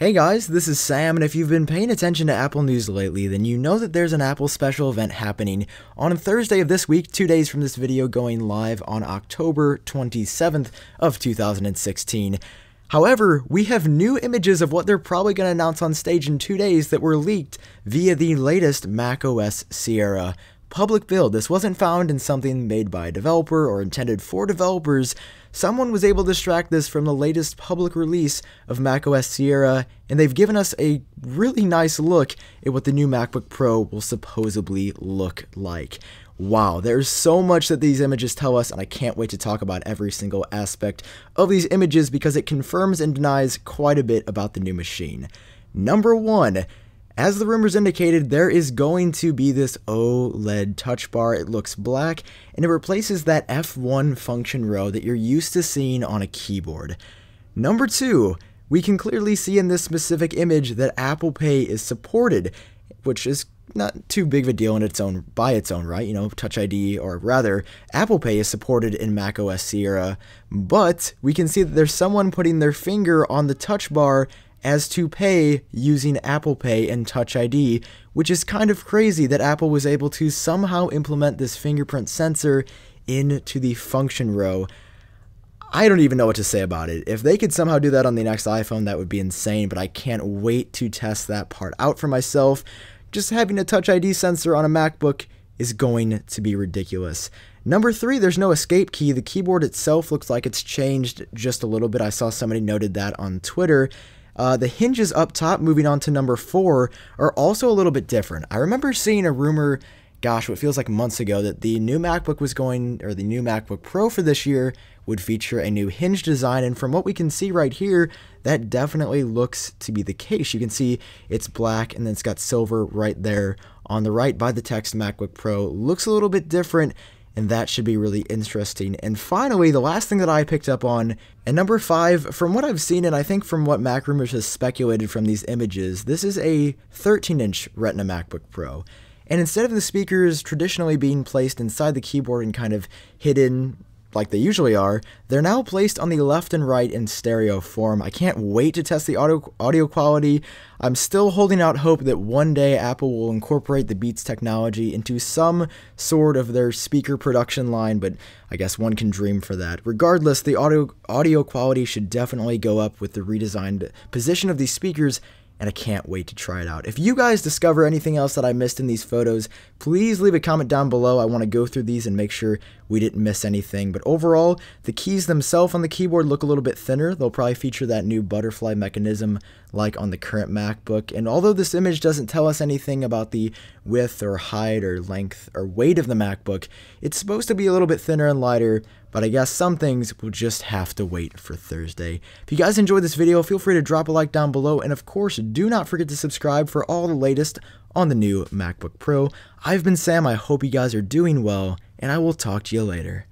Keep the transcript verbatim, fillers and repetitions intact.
Hey guys, this is Sam, and if you've been paying attention to Apple news lately, then you know that there's an Apple special event happening on Thursday of this week, two days from this video going live on October twenty-seventh of two thousand sixteen. However, we have new images of what they're probably going to announce on stage in two days that were leaked via the latest macOS Sierra public build. This wasn't found in something made by a developer or intended for developers. Someone was able to extract this from the latest public release of macOS Sierra, and they've given us a really nice look at what the new MacBook Pro will supposedly look like. Wow, there's so much that these images tell us, and I can't wait to talk about every single aspect of these images because it confirms and denies quite a bit about the new machine. Number one, as the rumors indicated, there is going to be this OLED touch bar. It looks black, and it replaces that F one function row that you're used to seeing on a keyboard. Number two, we can clearly see in this specific image that Apple Pay is supported, which is not too big of a deal in its own, by its own right. You know, Touch I D, or rather, Apple Pay is supported in macOS Sierra, but we can see that there's someone putting their finger on the touch bar as to pay using Apple Pay and Touch I D, which is kind of crazy that Apple was able to somehow implement this fingerprint sensor into the function row. I don't even know what to say about it. If they could somehow do that on the next iPhone, that would be insane, but I can't wait to test that part out for myself. Just having a Touch I D sensor on a MacBook is going to be ridiculous. Number three, there's no escape key. The keyboard itself looks like it's changed just a little bit. I saw somebody noted that on Twitter. Uh, the hinges up top, moving on to number four, are also a little bit different. I remember seeing a rumor, gosh, what feels like months ago, that the new MacBook was going, or the new MacBook Pro for this year would feature a new hinge design, and from what we can see right here, that definitely looks to be the case. You can see it's black, and then it's got silver right there on the right by the text MacBook Pro. Looks a little bit different, and that should be really interesting. And finally, the last thing that I picked up on, and number five, from what I've seen, and I think from what MacRumors has speculated from these images, this is a thirteen inch Retina MacBook Pro. And instead of the speakers traditionally being placed inside the keyboard and kind of hidden like they usually are, they're now placed on the left and right in stereo form. I can't wait to test the audio, audio quality. I'm still holding out hope that one day Apple will incorporate the Beats technology into some sort of their speaker production line, but I guess one can dream for that. Regardless, the audio, audio quality should definitely go up with the redesigned position of these speakers, and I can't wait to try it out. If you guys discover anything else that I missed in these photos, please leave a comment down below. I want to go through these and make sure we didn't miss anything. But overall, the keys themselves on the keyboard look a little bit thinner. They'll probably feature that new butterfly mechanism like on the current MacBook. And although this image doesn't tell us anything about the width or height or length or weight of the MacBook, it's supposed to be a little bit thinner and lighter, but I guess some things will just have to wait for Thursday. If you guys enjoyed this video, feel free to drop a like down below, and of course, do not forget to subscribe for all the latest on the new MacBook Pro. I've been Sam, I hope you guys are doing well, and I will talk to you later.